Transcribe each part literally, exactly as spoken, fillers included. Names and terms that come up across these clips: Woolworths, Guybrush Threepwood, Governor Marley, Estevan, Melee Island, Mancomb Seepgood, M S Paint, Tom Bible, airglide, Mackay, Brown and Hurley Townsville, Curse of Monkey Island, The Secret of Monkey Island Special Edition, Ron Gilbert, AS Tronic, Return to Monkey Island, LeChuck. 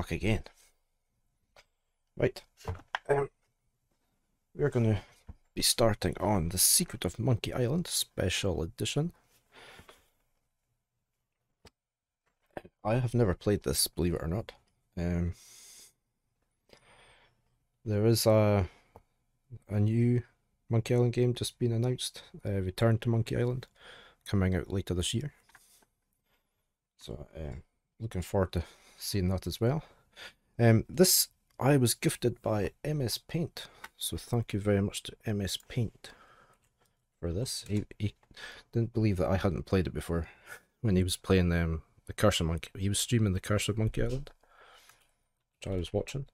back again. Right, um, we're going to be starting on The Secret of Monkey Island Special Edition. I have never played this, believe it or not. Um, there is a, a new Monkey Island game just been announced, uh, Return to Monkey Island, coming out later this year. So, uh, looking forward to seeing that as well. Um, this I was gifted by M S Paint, so thank you very much to M S Paint for this. He, he didn't believe that I hadn't played it before when he was playing um, the Curse of Monkey. He was streaming the Curse of Monkey Island, which I was watching.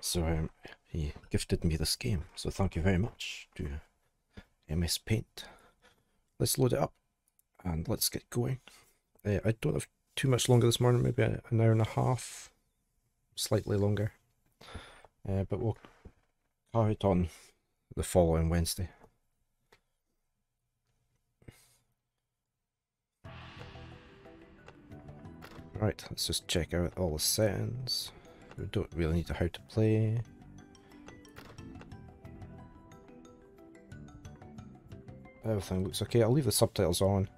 So um, he gifted me this game, so thank you very much to M S Paint. Let's load it up and let's get going. Uh, I don't have too much longer this morning, maybe an hour and a half, slightly longer, uh, but we'll carry it on the following Wednesday. Right, let's just check out all the settings. We don't really need to how to play. Everything looks okay. I'll leave the subtitles on.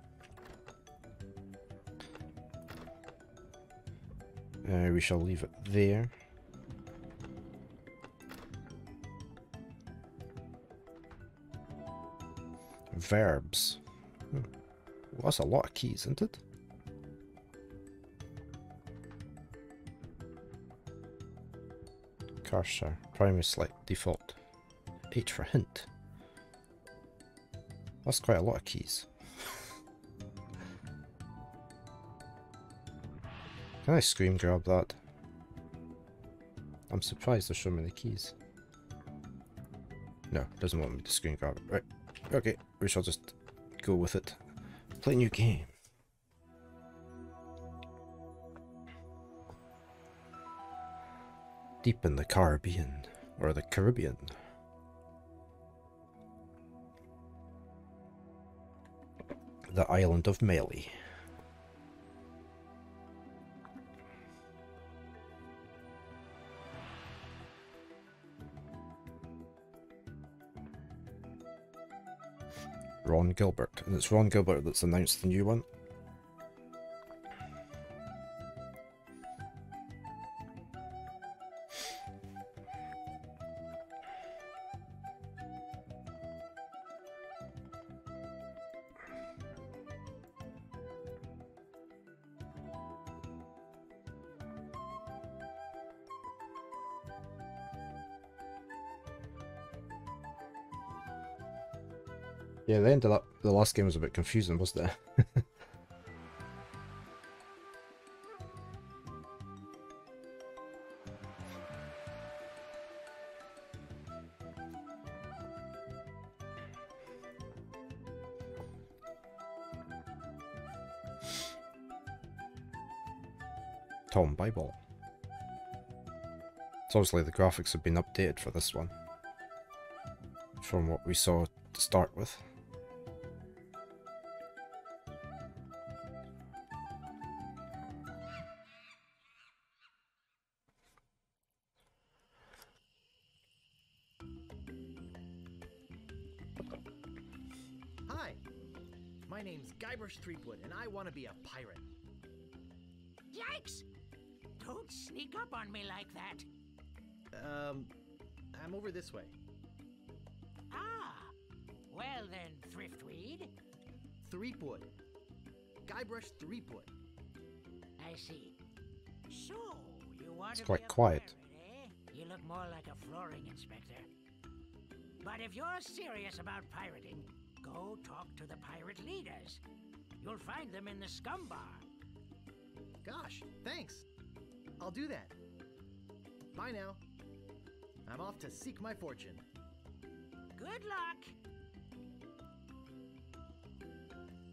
Uh, we shall leave it there. Verbs. Hmm. Well, that's a lot of keys, isn't it? Cursor. Primary select. Default. H for hint. That's quite a lot of keys. Can I screen grab that? I'm surprised there's so many keys. No, doesn't want me to screen grab it. Right, okay, we shall just go with it. Play new game. Deep in the Caribbean, or the Caribbean. The island of Melee. Ron Gilbert, and it's Ron Gilbert that's announced the new one. Yeah, the end of that, the last game was a bit confusing, wasn't it? Tom Bible. It's obviously the graphics have been updated for this one, from what we saw to start with. Guybrush Threepwood, and I want to be a pirate. Yikes! Don't sneak up on me like that. Um, I'm over this way. Ah, well then, Thriftweed. Threepwood. Guybrush Threepwood. I see. So you want it's to quite be a quiet. Pirate, eh? You look more like a flooring inspector. But if you're serious about pirating, go talk to the pirate leaders. You'll find them in the scum bar. Gosh, thanks. I'll do that. Bye now. I'm off to seek my fortune. Good luck.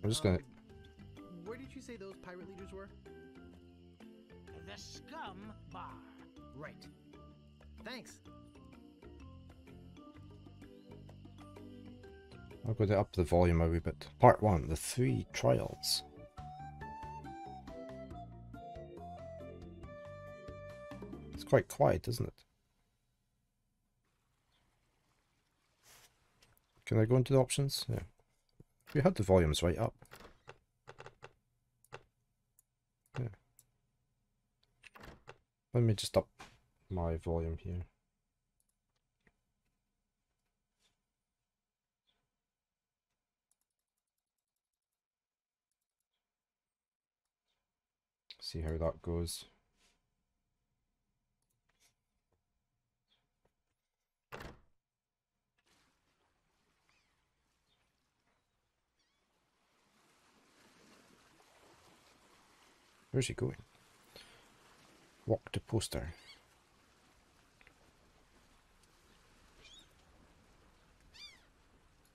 I'm just gonna... Um, where did you say those pirate leaders were? The scum bar. Right. Thanks. I'll go to up the volume a wee bit. Part one, the three trials. It's quite quiet, isn't it? Can I go into the options? Yeah. We had the volumes right up. Yeah. Let me just up my volume here. See how that goes. Where's he going? Walk to poster.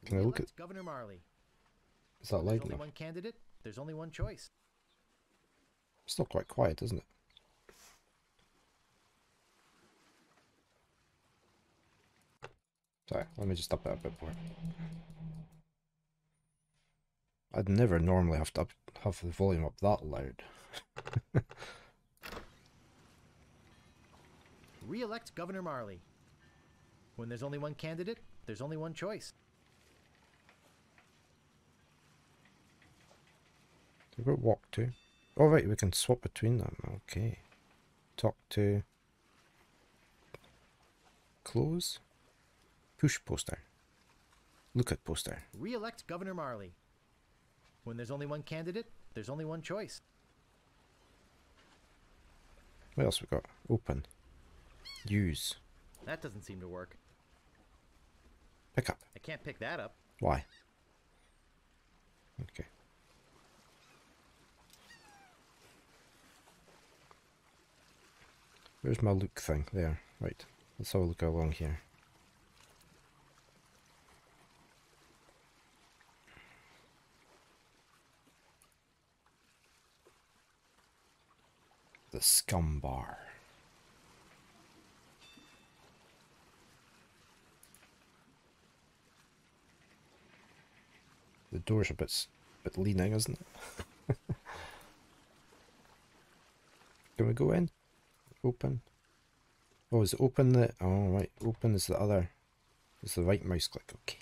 Can I look at Governor Marley? Is that light enough? There's only one candidate. There's only one choice. It's still quite quiet, isn't it? Sorry, let me just up that a bit more. I'd never normally have to up, have the volume up that loud. Re-elect Governor Marley. When there's only one candidate, there's only one choice. We've got walk to. Oh right, we can swap between them. Okay. Talk to. Close. Push poster. Look at poster. Re-elect Governor Marley. When there's only one candidate, there's only one choice. What else we got? Open. Use. That doesn't seem to work. Pick up. I can't pick that up. Why? Okay. Where's my look thing? There. Right. Let's have a look along here. The scum bar. The door's a bit, bit leaning, isn't it? Can we go in? Open. Oh, is it open the... Oh, right. Open is the other... It's the right mouse click. Okay.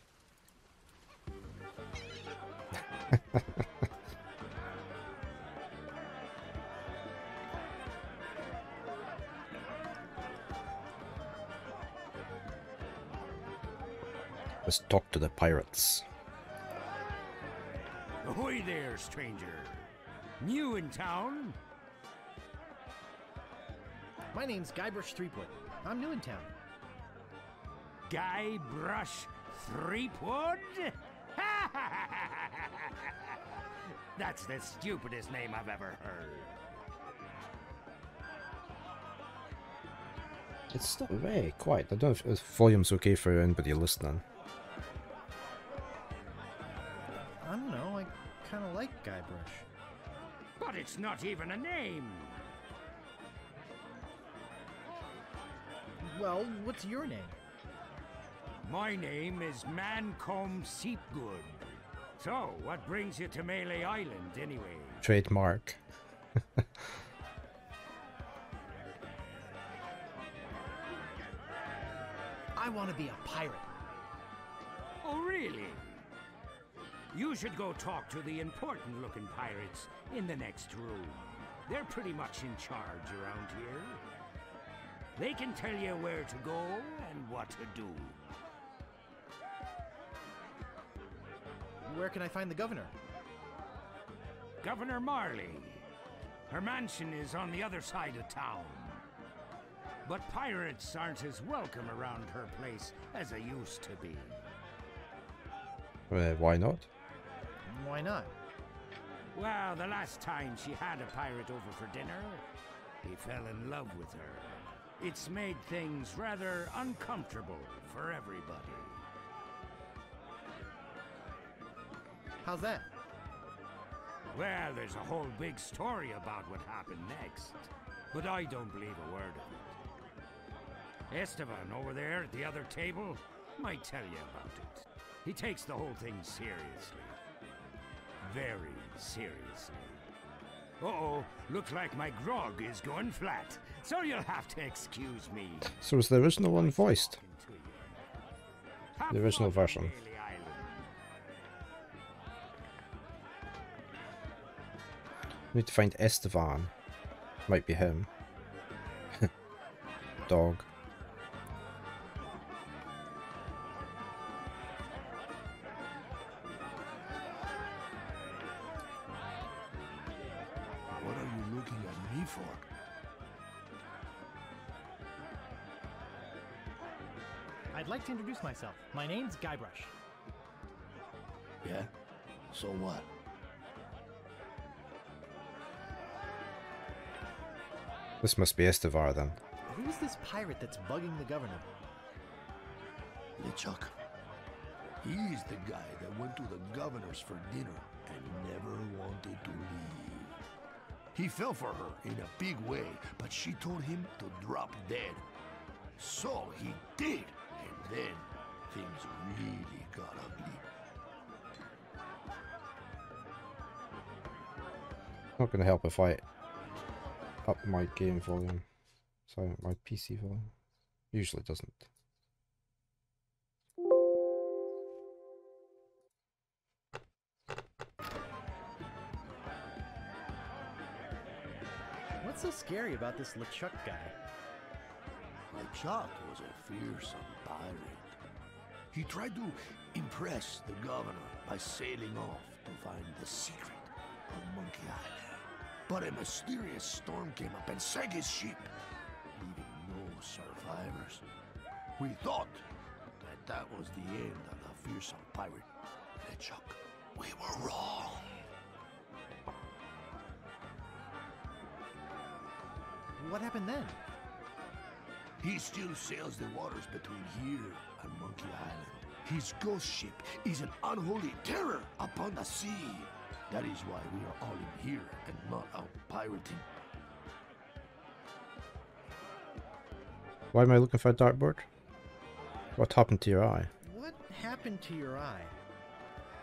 Let's talk to the pirates. Ahoy there, stranger. New in town? My name's Guybrush Threepwood. I'm new in town. Guybrush Threepwood? That's the stupidest name I've ever heard. It's still very quiet. I don't know if the volume's okay for anybody listening. I don't know, I kind of like Guybrush. But it's not even a name! Well, what's your name? My name is Mancomb Seepgood. So, what brings you to Melee Island, anyway? Trademark. I want to be a pirate. Oh, really? You should go talk to the important-looking pirates in the next room. They're pretty much in charge around here. They can tell you where to go and what to do. Where can I find the governor? Governor Marley. Her mansion is on the other side of town. But pirates aren't as welcome around her place as they used to be. Uh, why not? Why not? Well, the last time she had a pirate over for dinner, he fell in love with her. It's made things rather uncomfortable for everybody. How's that? Well, there's a whole big story about what happened next, but I don't believe a word of it. Estevan over there at the other table might tell you about it. He takes the whole thing seriously. Very seriously. Uh-oh, looks like my grog is going flat, so you'll have to excuse me. So is the original one voiced? The original version. We need to find Estevan. Might be him. Dog. I'd like to introduce myself. My name's Guybrush. Yeah? So what? This must be Estevan then. Who's this pirate that's bugging the governor? LeChuck. He's the guy that went to the governor's for dinner and never wanted to leave. He fell for her in a big way, but she told him to drop dead. So he did, and then things really got ugly. Not gonna help if I up my game volume, so my P C volume usually doesn't. What's so scary about this LeChuck guy? LeChuck was a fearsome pirate. He tried to impress the governor by sailing off to find the secret of Monkey Island. But a mysterious storm came up and sank his ship, leaving no survivors. We thought that that was the end of the fearsome pirate, LeChuck. We were wrong. What happened then? He still sails the waters between here and Monkey Island. His ghost ship is an unholy terror upon the sea. That is why we are all in here and not out pirating. Why am I looking for a dartboard? What happened to your eye? What happened to your eye?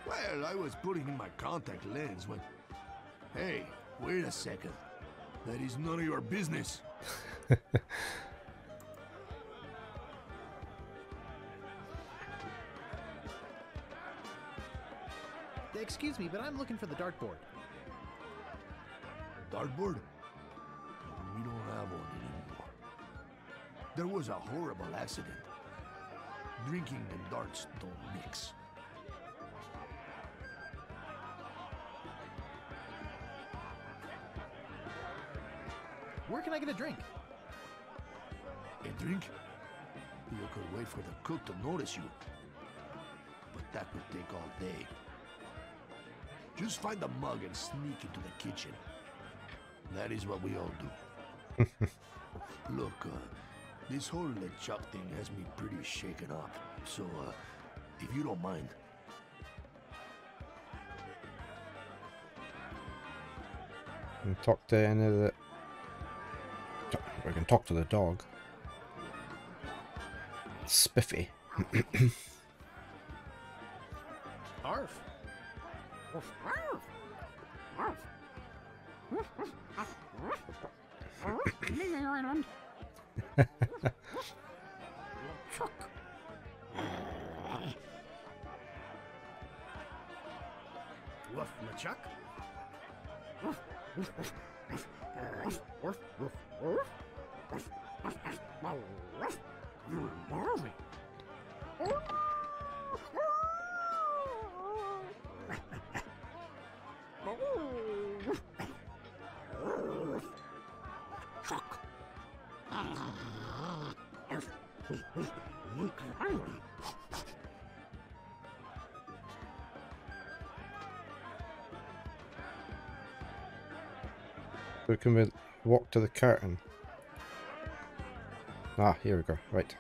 Well, I was putting in my contact lens when... Hey, wait a second. That is none of your business. Excuse me, but I'm looking for the dartboard. Dartboard? We don't have one anymore. There was a horrible accident. Drinking and darts don't mix. Where can I get a drink? A drink? You could wait for the cook to notice you. But that would take all day. Just find a mug and sneak into the kitchen. That is what we all do. Look, uh, this whole LeChuck thing has me pretty shaken up. So, uh, if you don't mind... Can talk to any of the... We can talk to the dog. Spiffy. Arf. Woof, LeChuck. So can we walk to the curtain? Ah, here we go, right.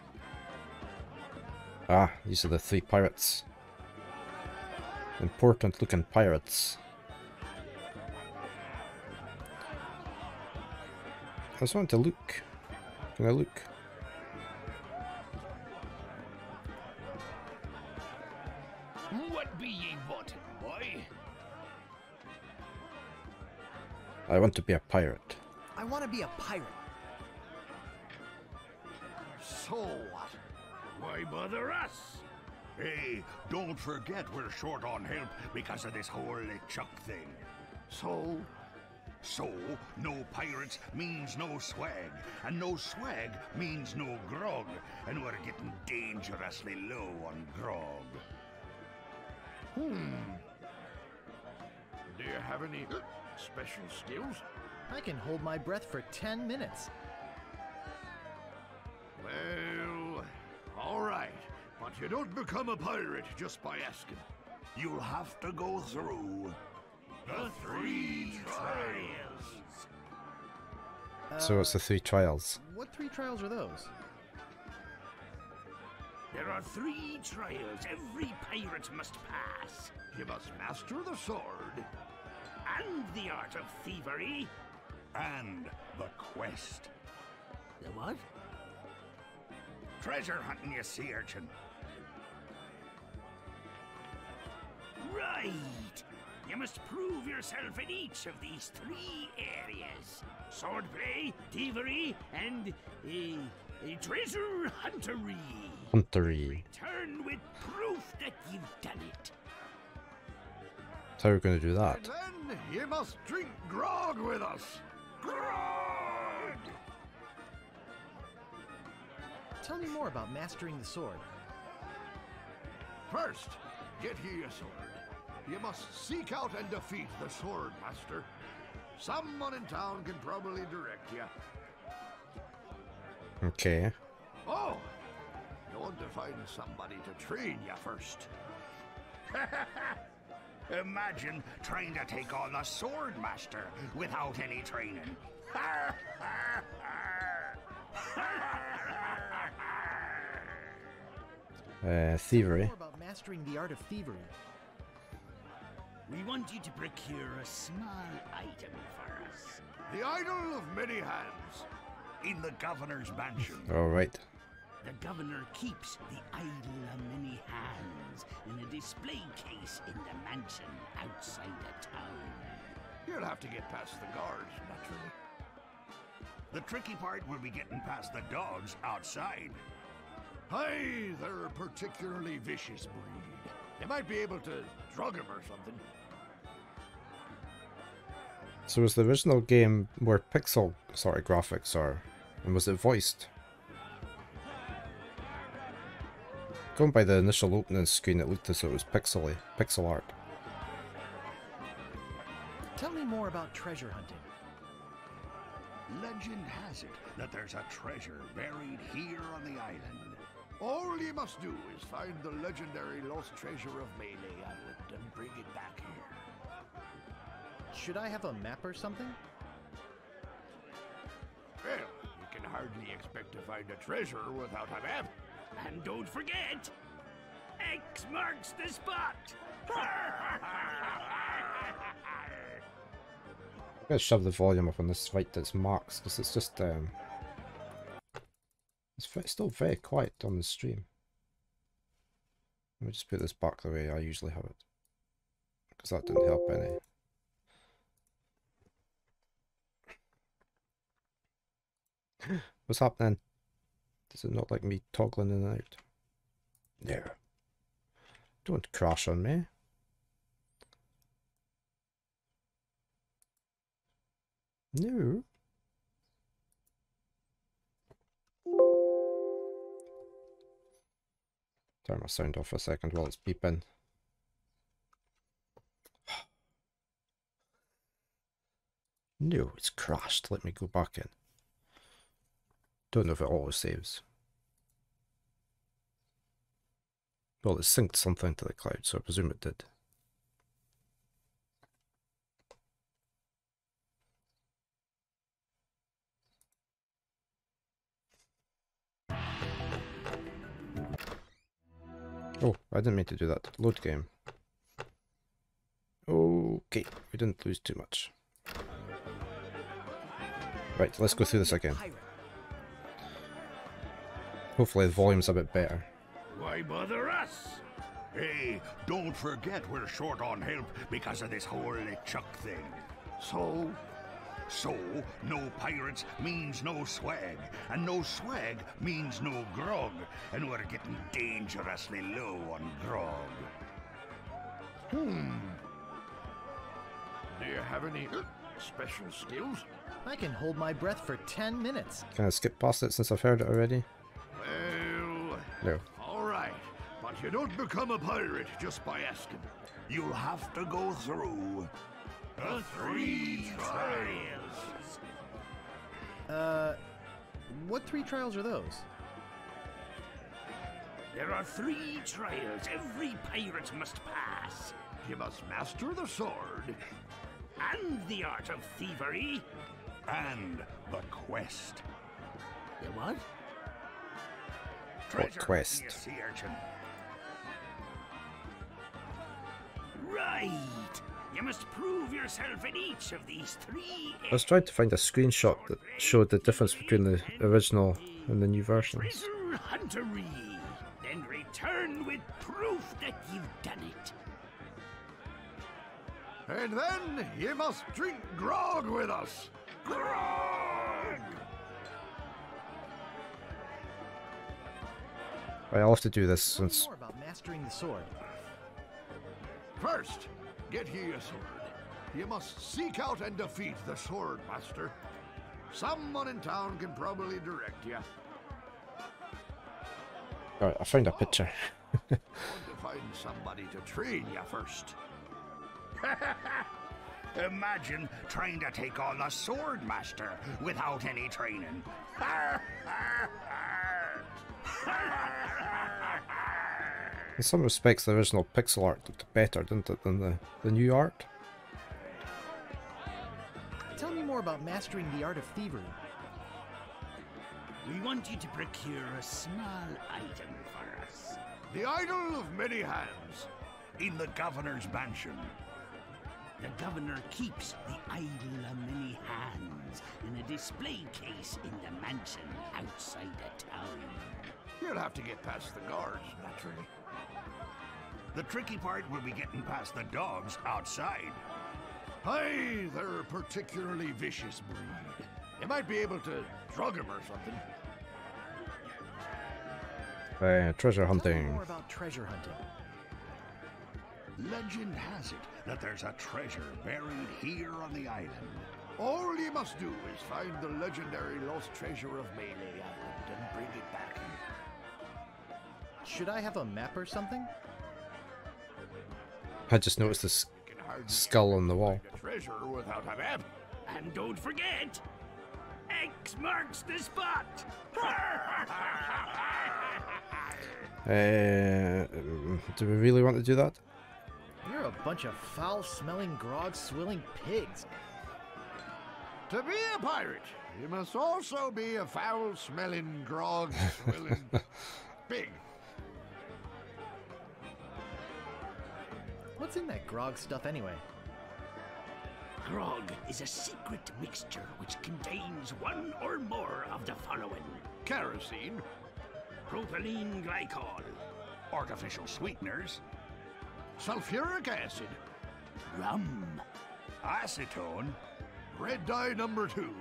Ah, these are the three pirates. Important looking pirates. I just want to look. Can I look? What be ye wanting, boy? I want to be a pirate. I want to be a pirate. So what? Why bother us? Hey, don't forget we're short on help because of this whole LeChuck thing. So? So, no pirates means no swag, and no swag means no grog, and we're getting dangerously low on grog. Hmm. Do you have any uh, special skills? I can hold my breath for ten minutes. Well, all right. But you don't become a pirate just by asking. You'll have to go through the three trials. Uh, so it's the three trials. What three trials are those? There are three trials every pirate must pass. You must master the sword, and the art of thievery, and the quest. The what? Treasure hunting, you sea urchin. Right! You must prove yourself in each of these three areas. Swordplay, thievery, and a, a treasure huntery. Huntery. Return with proof that you've done it. So how are we going to do that? And then you must drink grog with us. Grog! Tell me more about mastering the sword. First, get you a sword. You must seek out and defeat the sword master. Someone in town can probably direct you. Okay. Oh! You want to find somebody to train you first. Imagine trying to take on the sword master without any training. uh, thievery. More about mastering the art of thievery. We want you to procure a small item for us. The idol of many hands in the governor's mansion. All right. The governor keeps the idol of many hands in a display case in the mansion outside the town. You'll have to get past the guards, naturally. The tricky part will be getting past the dogs outside. Hey, they're a particularly vicious breed. They might be able to drug him or something. So was the original game more pixel sort of graphics, or and was it voiced? Going by the initial opening screen, it looked as though it was pixely, pixel art. Tell me more about treasure hunting. Legend has it that there's a treasure buried here on the island. All you must do is find the legendary lost treasure of Melee Island and bring it back here. Should I have a map or something? Well, you can hardly expect to find a treasure without a map. And don't forget, X marks the spot! I'm going to shove the volume up on this fight that's marks, because it's just... um. It's still very quiet on the stream. Let me just put this back the way I usually have it, because that didn't help any. What's happening? Does it not like me toggling in and out? No. Don't crash on me. No. Turn my sound off for a second while it's beeping. No, it's crashed. Let me go back in. Don't know if it always saves. Well, it synced something to the cloud, so I presume it did. Oh, I didn't mean to do that. Load game. Okay, we didn't lose too much. Right, let's go through this again. Hopefully the volume's a bit better. Why bother us? Hey, don't forget we're short on help because of this whole LeChuck thing. So, So, no pirates means no swag, and no swag means no grog, and we're getting dangerously low on grog. Hmm. Do you have any uh, special skills? I can hold my breath for ten minutes. Can I skip past it since I've heard it already? Well... No. Alright, but you don't become a pirate just by asking. You'll have to go through... Uh, three trials. Uh, what three trials are those? There are three trials every pirate must pass. You must master the sword, and the art of thievery, and the quest. The what? Treasure, what quest? You sea urchin. Right. You must prove yourself in each of these three. I was trying to find a screenshot that showed the difference between the original and the new versions. Treasure huntery, then return with proof that you've done it. And then you must drink grog with us. Grog! Right, I'll have to do this since. More about mastering the sword. First. Get ye a sword. You must seek out and defeat the sword master. Someone in town can probably direct you. Alright, I found a picture. I want to find somebody to train you first. Imagine trying to take on the sword master without any training. In some respects, the original pixel art looked better, didn't it, than the, the new art? Tell me more about mastering the art of thievery. We want you to procure a small item for us. The idol of many hands, in the governor's mansion. The governor keeps the idol of many hands in a display case in the mansion outside the town. You'll have to get past the guards, naturally. The tricky part will be getting past the dogs outside. Aye, they're a particularly vicious breed. You might be able to drug them or something. Hey, treasure hunting. More about treasure hunting. Legend has it that there's a treasure buried here on the island. All you must do is find the legendary lost treasure of Melee Island and bring it back here. Should I have a map or something? I just noticed this skull on the wall. Treasure without a map. And don't forget, X marks the spot. uh, do we really want to do that? You're a bunch of foul-smelling, grog-swilling pigs. To be a pirate, you must also be a foul-smelling, grog-swilling pig. What's in that grog stuff anyway? Grog is a secret mixture which contains one or more of the following. Kerosene, propylene glycol, artificial sweeteners, sulfuric acid, rum, acetone, red dye number two,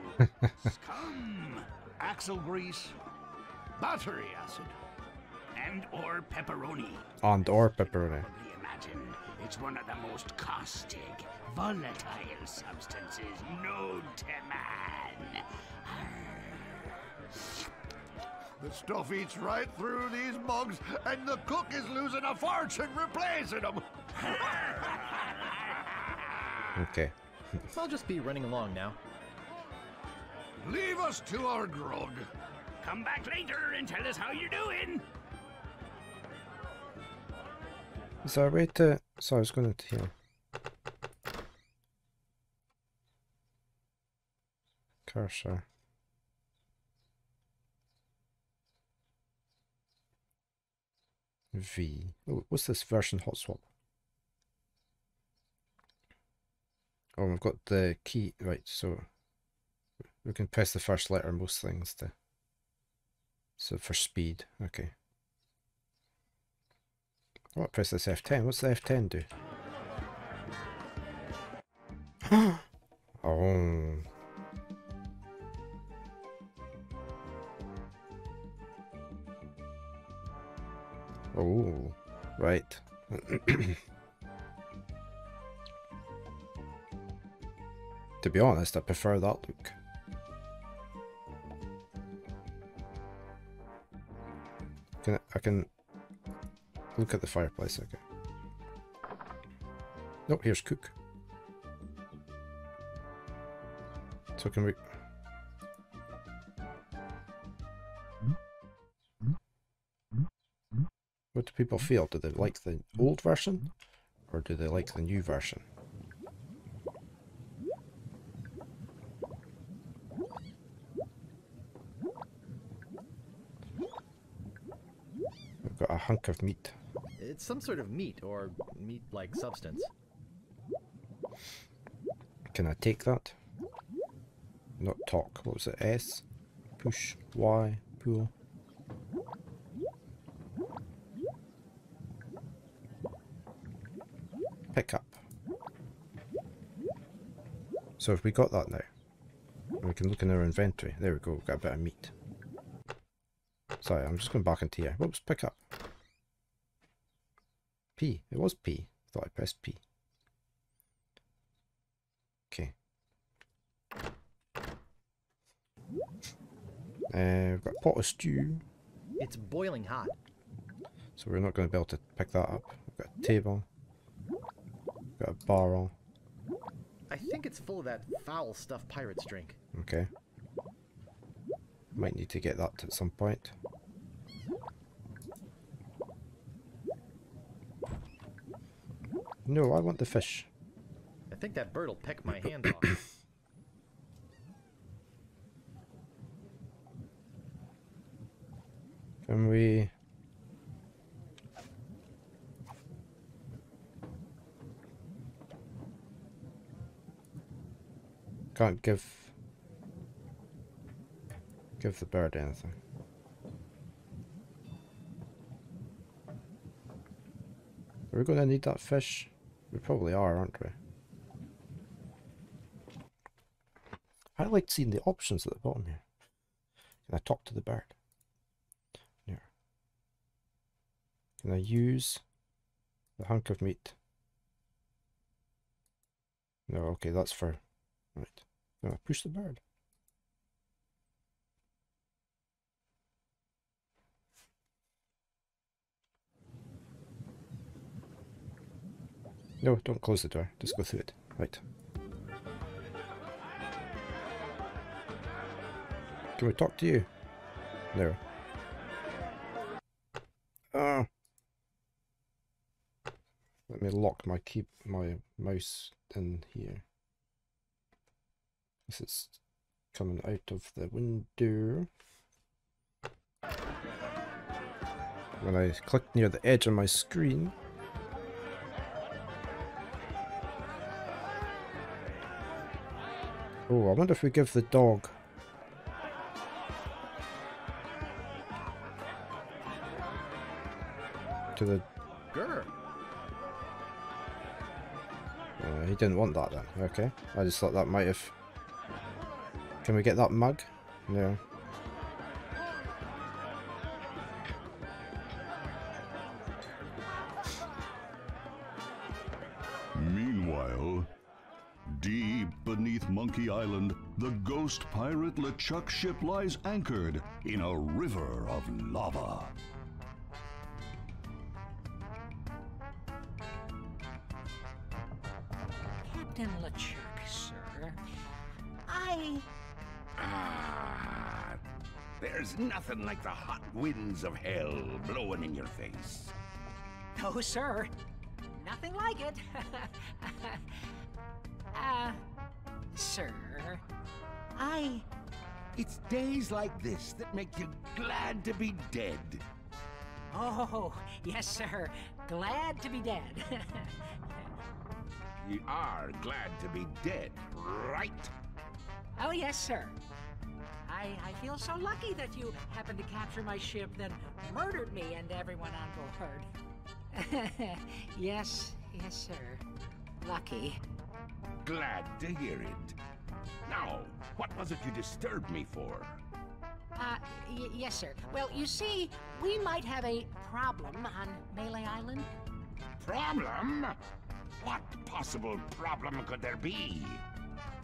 scum, axle grease, battery acid, and or pepperoni. And or pepperoni. It's one of the most caustic, volatile substances known to man. The stuff eats right through these mugs, and the cook is losing a fortune replacing them. Okay. I'll just be running along now. Leave us to our grog. Come back later and tell us how you're doing. Is there a way to... Sorry, I was going to heal. Cursor. V. Oh, what's this version hot swap? Oh, we've got the key. Right, so... We can press the first letter on most things to... So for speed, okay. What? Press this F ten. What's the F ten do? Oh. Oh, right. To be honest, I prefer that look. Can I, I can look at the fireplace, okay. Nope, here's cook. So can we... What do people feel? Do they like the old version? Or do they like the new version? I've got a hunk of meat. It's some sort of meat, or meat-like substance. Can I take that? Not talk. What was it? S? Push. Y. Pull. Pick up. So have we got that now? We can look in our inventory. There we go. We've got a bit of meat. Sorry, I'm just going back into here. Whoops, pick up. P. It was P. I thought I pressed P. Okay. Uh, we've got a pot of stew. It's boiling hot. So we're not going to be able to pick that up. We've got a table. We've got a barrel. I think it's full of that foul stuff pirates drink. Okay. Might need to get that at some point. No, I want the fish. I think that bird will peck my hand off. Can we... Can't give... Give the bird anything. Are we going to need that fish? We probably are, aren't we? I like seeing the options at the bottom here. Can I talk to the bird? Here. Can I use the hunk of meat? No, okay, that's for... Right. Can I push the bird? No, don't close the door. Just go through it. Right. Can we talk to you? No. Ah. Let me lock my key, my mouse in here. This is coming out of the window. When I click near the edge of my screen. Oh, I wonder if we give the dog... to the... Uh, he didn't want that then, okay. I just thought that might have... Can we get that mug? No. Meanwhile... Deep beneath Monkey Island, the ghost pirate LeChuck ship lies anchored in a river of lava. Captain LeChuck, sir, I... Ah, there's nothing like the hot winds of hell blowing in your face. No, sir. Nothing like it. Uh, sir, I... It's days like this that make you glad to be dead. Oh, yes, sir. Glad to be dead. You are glad to be dead, right? Oh, yes, sir. I, I feel so lucky that you happened to capture my ship, then murdered me and everyone on board. Yes, yes, sir. Lucky. Glad to hear it. Now, what was it you disturbed me for? Uh, y yes, sir. Well, you see, we might have a problem on Melee Island. Problem? What possible problem could there be?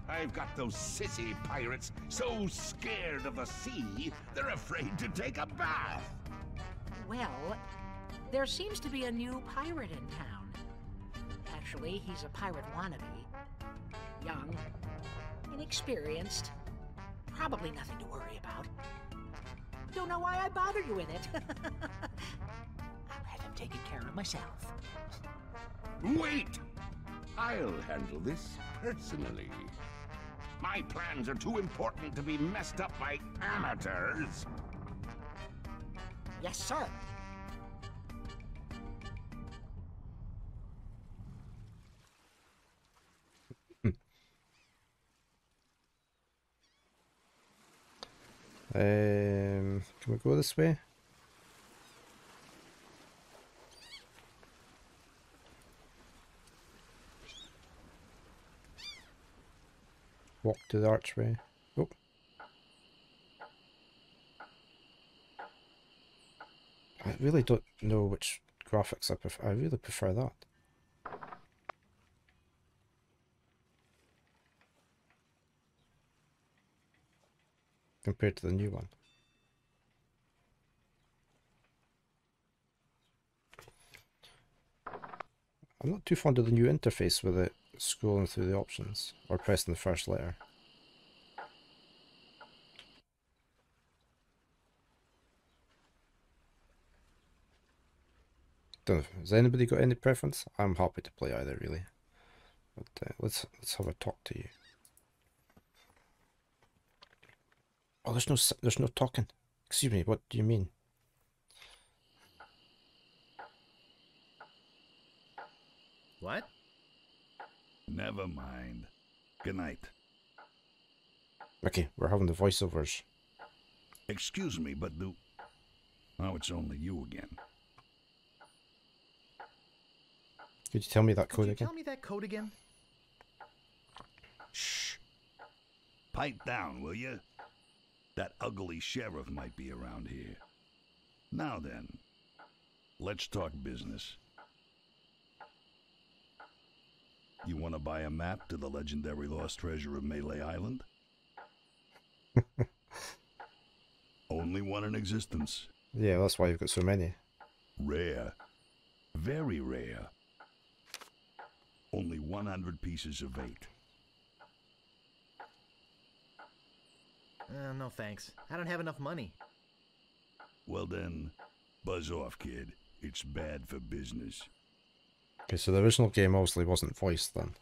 I've got those sissy pirates so scared of the sea, they're afraid to take a bath. Well, there seems to be a new pirate in town. Actually, he's a pirate wannabe. Young, inexperienced, probably nothing to worry about. Don't know why I bother you with it. I'll have him taken care of myself. Wait! I'll handle this personally. My plans are too important to be messed up by amateurs. Yes, sir. Um, can we go this way? Walk to the archway. Oh. I really don't know which graphics I prefer. I really prefer that. Compared to the new one. I'm not too fond of the new interface with it scrolling through the options or pressing the first letter. Don't know, has anybody got any preference? I'm happy to play either, really. But uh, let's let's have a talk to you. Oh, there's no there's no talking. Excuse me. What do you mean? What? Never mind. Good night. Okay, we're having the voiceovers. Excuse me, but do. Now it's only you again. Could you tell me that code again? Could you tell me that code again? Shh. Pipe down, will you? That ugly sheriff might be around here. Now then, let's talk business. You want to buy a map to the legendary lost treasure of Melee Island? Only one in existence. Yeah, that's why you've got so many. Rare. Very rare. Only one hundred pieces of eight. Uh, no thanks. I don't have enough money. Well then, buzz off, kid. It's bad for business. Okay, so the original game obviously wasn't voiced then.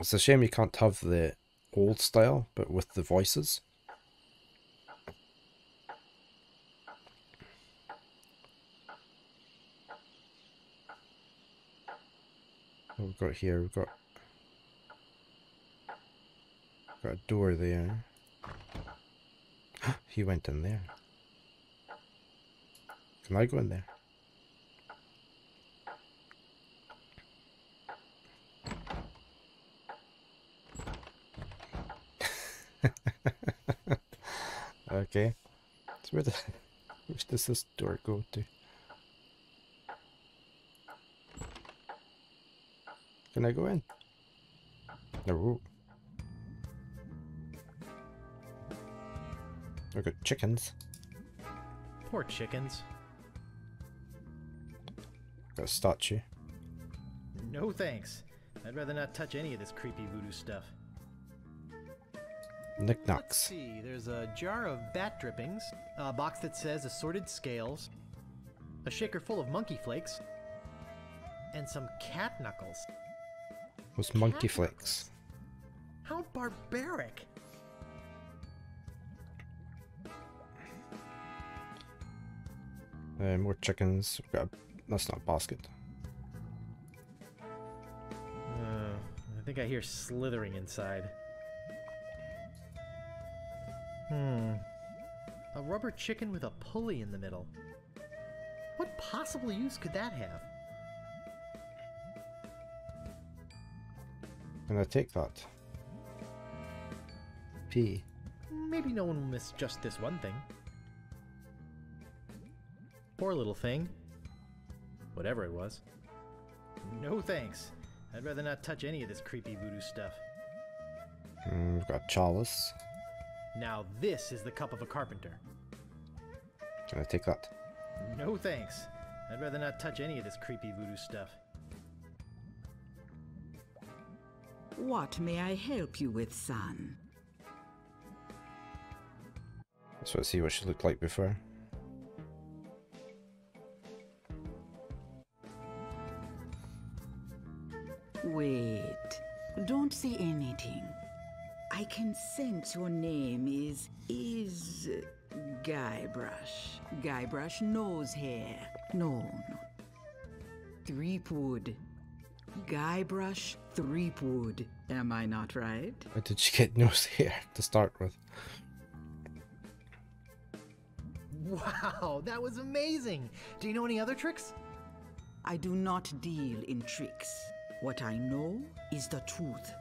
It's a shame you can't have the old style, but with the voices. What we've got here, we've got, we've got a door there. He went in there. Can I go in there? Okay. So where, the, where does this door go to? Can I go in? No. I got chickens. Poor chickens. Got a statue. No thanks. I'd rather not touch any of this creepy voodoo stuff. Knickknacks. Let's see, there's a jar of bat drippings, a box that says assorted scales, a shaker full of monkey flakes, and some cat knuckles. Was monkey flicks. How barbaric! Uh, more chickens. We've got a, that's not a basket. Uh, I think I hear slithering inside. Hmm. A rubber chicken with a pulley in the middle. What possible use could that have? Can I take that? P. Maybe no one will miss just this one thing. Poor little thing. Whatever it was. No thanks. I'd rather not touch any of this creepy voodoo stuff. Mm, we've got chalice. Now this is the cup of a carpenter. Can I take that? No thanks. I'd rather not touch any of this creepy voodoo stuff. What may I help you with, son? So let's see what she looked like before. Wait, don't say anything. I can sense your name is... is... Guybrush. Guybrush nose hair. No, no. Threepwood. Guybrush Threepwood. Am I not right? Why did she get nose hair to start with? Wow, that was amazing! Do you know any other tricks? I do not deal in tricks. What I know is the truth.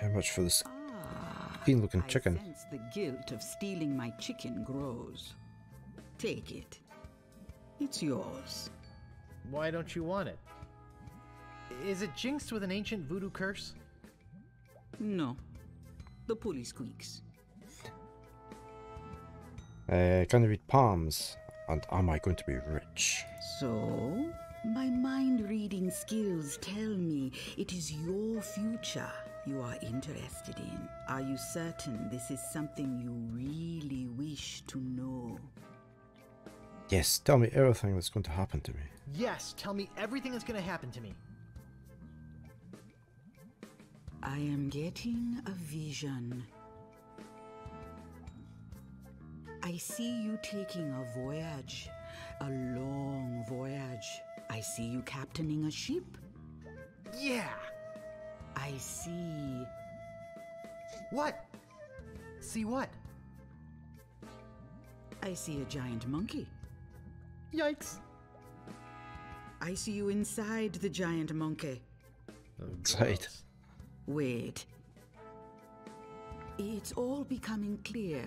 How much for this ah, clean-looking chicken? I sense the guilt of stealing my chicken grows. Take it. It's yours. Why don't you want it? Is it jinxed with an ancient voodoo curse? No. The pulley squeaks. Uh, can I read palms? And am I going to be rich? So, my mind-reading skills tell me it is your future you are interested in. Are you certain this is something you really wish to know? Yes, tell me everything that's going to happen to me. Yes, tell me everything that's going to happen to me. I am getting a vision. I see you taking a voyage, a long voyage. I see you captaining a ship. Yeah. I see... What? See what? I see a giant monkey. Yikes. I see you inside the giant monkey. Inside? Wait. It's all becoming clear.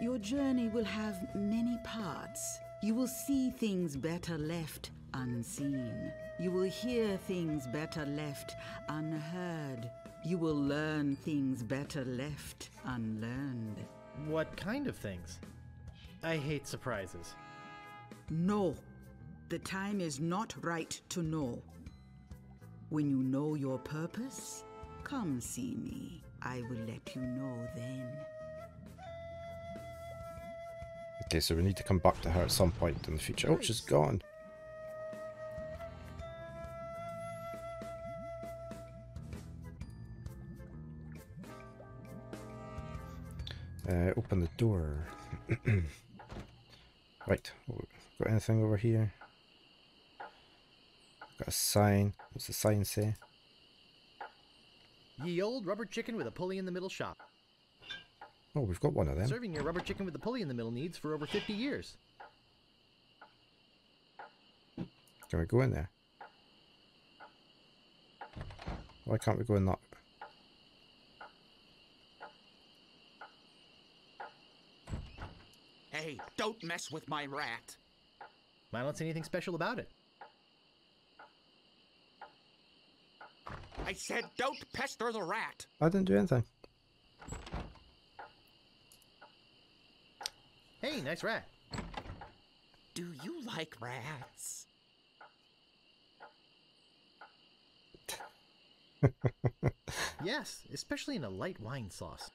Your journey will have many parts. You will see things better left unseen. You will hear things better left unheard. You will learn things better left unlearned. What kind of things? I hate surprises. No. The time is not right to know. When you know your purpose, come see me. I will let you know then. Okay, so we need to come back to her at some point in the future. Oh, she's gone. Uh, open the door. Right, got anything over here? Got a sign. What's the sign say? Ye old rubber chicken with a pulley in the middle shop. Oh, we've got one of them. Serving your rubber chicken with a pulley in the middle needs for over fifty years. Can we go in there? Why can't we go in that? Hey, don't mess with my rat. I don't see anything special about it. I said don't pester the rat. I didn't do anything. Hey, nice rat. Do you like rats? Yes, especially in a light wine sauce.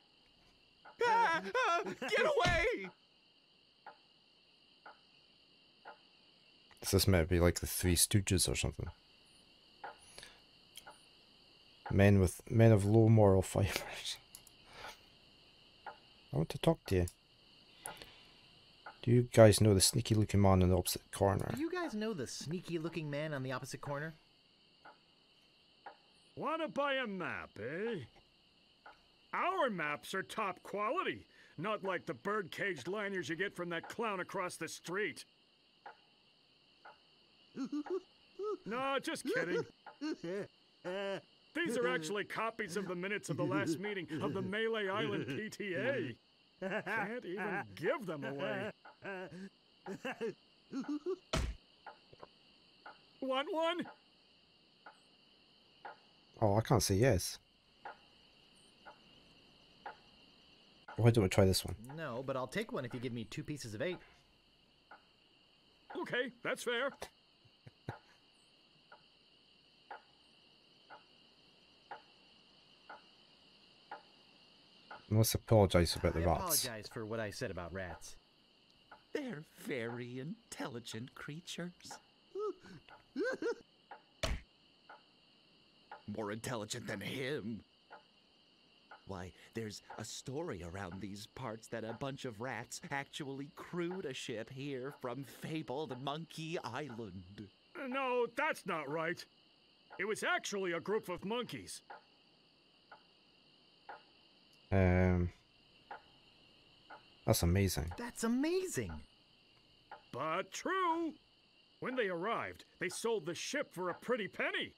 Ah, ah, get away! So this might be like the Three Stooges or something. Men with men of low moral fibers. I want to talk to you. Do you guys know the sneaky looking man on the opposite corner? Do you guys know the sneaky looking man on the opposite corner? Wanna buy a map, eh? Our maps are top quality, not like the bird caged liners you get from that clown across the street. No, just kidding. These are actually copies of the minutes of the last meeting of the Melee Island P T A. Can't even give them away. Want one? Oh, I can't say yes. Why don't we try this one? No, but I'll take one if you give me two pieces of eight. Okay, that's fair. I must apologize about the rats. I apologize for what I said about rats. They're very intelligent creatures. More intelligent than him. Why, there's a story around these parts that a bunch of rats actually crewed a ship here from fabled Monkey Island. No, that's not right. It was actually a group of monkeys. Um, that's amazing. That's amazing. But true. When they arrived, they sold the ship for a pretty penny.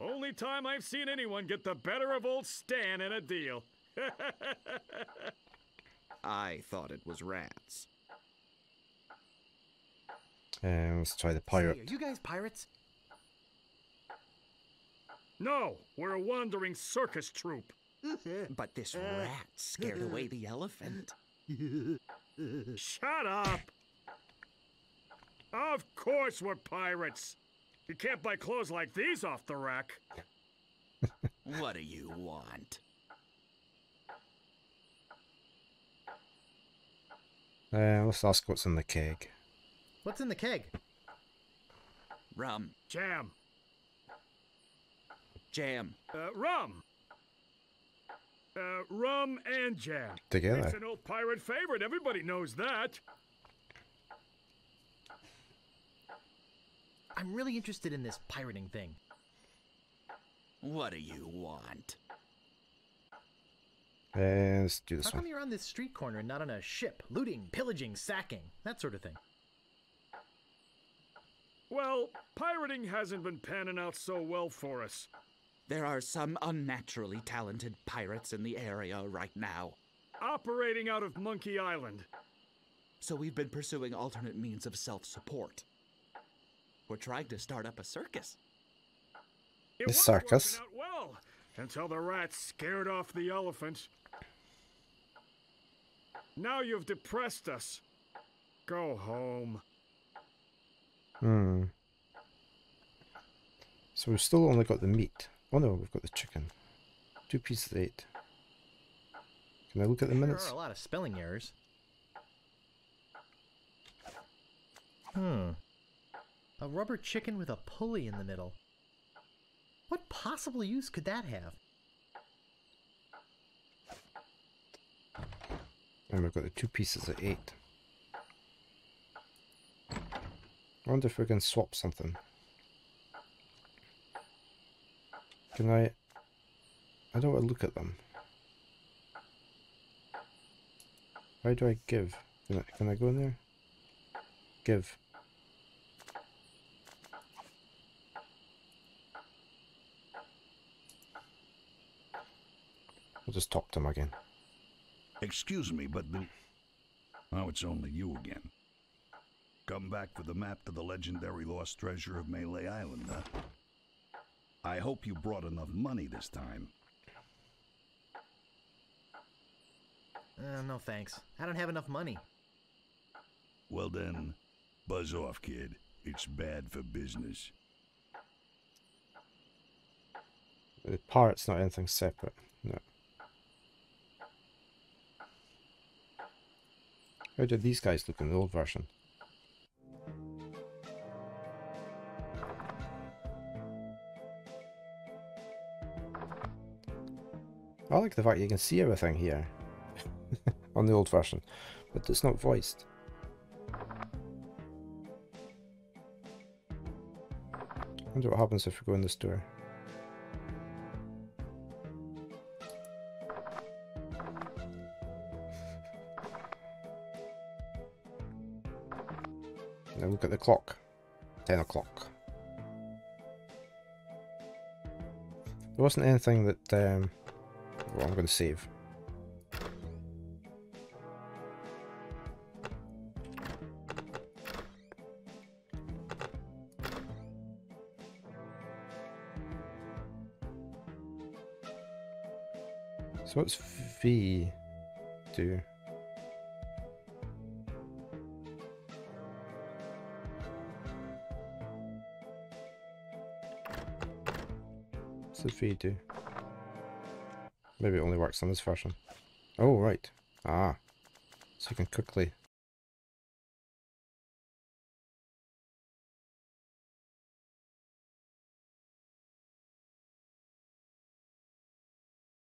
Only time I've seen anyone get the better of old Stan in a deal. I thought it was rats. Um, let's try the pirate. Say, are you guys pirates? No, we're a wandering circus troupe. But this rat scared away the elephant. Shut up! Of course we're pirates. You can't buy clothes like these off the rack. What do you want? Uh, let's ask what's in the keg. What's in the keg? Rum. Jam. Jam. Uh, rum. Uh, rum and jam. Together. It's an old pirate favorite. Everybody knows that. I'm really interested in this pirating thing. What do you want? Uh, let's do this one. How come you're on this street corner and not on a ship? Looting, pillaging, sacking, that sort of thing. Well, pirating hasn't been panning out so well for us. There are some unnaturally talented pirates in the area right now. Operating out of Monkey Island. So we've been pursuing alternate means of self-support. We're trying to start up a circus. A circus? It wasn't working out well until the rats scared off the elephant. Now you've depressed us. Go home. Hmm. So we've still only got the meat. Oh no, we've got the chicken. Two pieces of eight. Can I look at the minutes? There are a lot of spelling errors. Hmm. A rubber chicken with a pulley in the middle. What possible use could that have? And we've got the two pieces of eight. I wonder if we can swap something. Can I... I don't want to look at them. Why do I give? Can I, can I go in there? Give. I'll just talk to him again. Excuse me, but the... Oh, it's only you again. Come back for the map to the legendary lost treasure of Melee Island, huh? I hope you brought enough money this time. Uh, no thanks. I don't have enough money. Well then, buzz off, kid. It's bad for business. The pirate's not anything separate. No. How did these guys look in the old version? I like the fact you can see everything here on the old version, but it's not voiced. I wonder what happens if we go in this door. Now look at the clock. ten o'clock. There wasn't anything that, um, well, I'm going to save. So what's V do? What's V do? Maybe it only works on this version. Oh right. Ah. So you can quickly